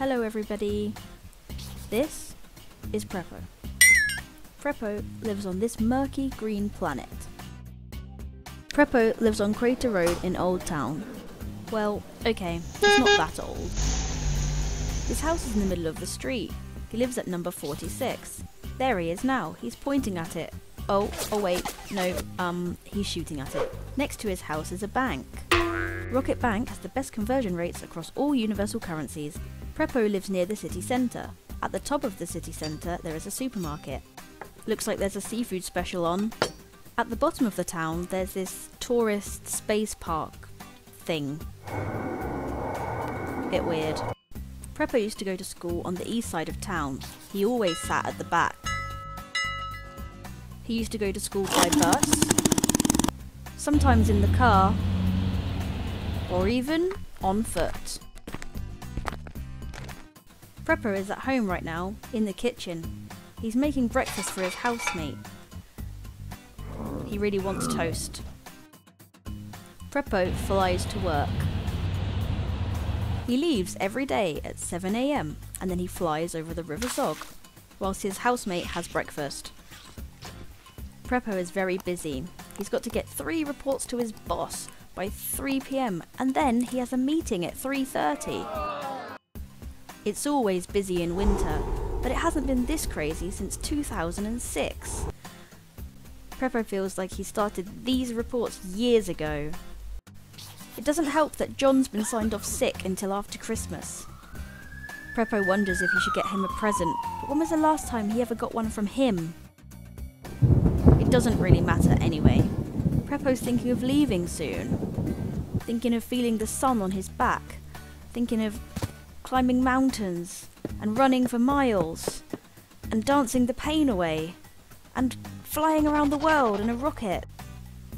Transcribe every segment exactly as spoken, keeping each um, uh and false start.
Hello everybody, this is Prepo. Prepo lives on this murky green planet. Prepo lives on Crater Road in Old Town. Well, okay, he's not that old. His house is in the middle of the street. He lives at number forty-six. There he is now, he's pointing at it. Oh, oh wait, no, um, he's shooting at it. Next to his house is a bank. Rocket Bank has the best conversion rates across all universal currencies. Prepo lives near the city centre. At the top of the city centre there is a supermarket. Looks like there's a seafood special on. At the bottom of the town there's this tourist space park thing. Bit weird. Prepo used to go to school on the east side of town. He always sat at the back. He used to go to school by bus, sometimes in the car, or even on foot. Prepo is at home right now, in the kitchen. He's making breakfast for his housemate. He really wants toast. Prepo flies to work. He leaves every day at seven a m and then he flies over the River Zog, whilst his housemate has breakfast. Prepo is very busy. He's got to get three reports to his boss by three p m and then he has a meeting at three thirty. It's always busy in winter, but it hasn't been this crazy since two thousand six. Prepo feels like he started these reports years ago. It doesn't help that John's been signed off sick until after Christmas. Prepo wonders if he should get him a present, but when was the last time he ever got one from him? It doesn't really matter anyway. Prepo's thinking of leaving soon, thinking of feeling the sun on his back, thinking of climbing mountains and running for miles and dancing the pain away and flying around the world in a rocket.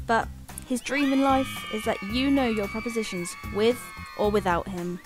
But his dream in life is that you know your prepositions with or without him.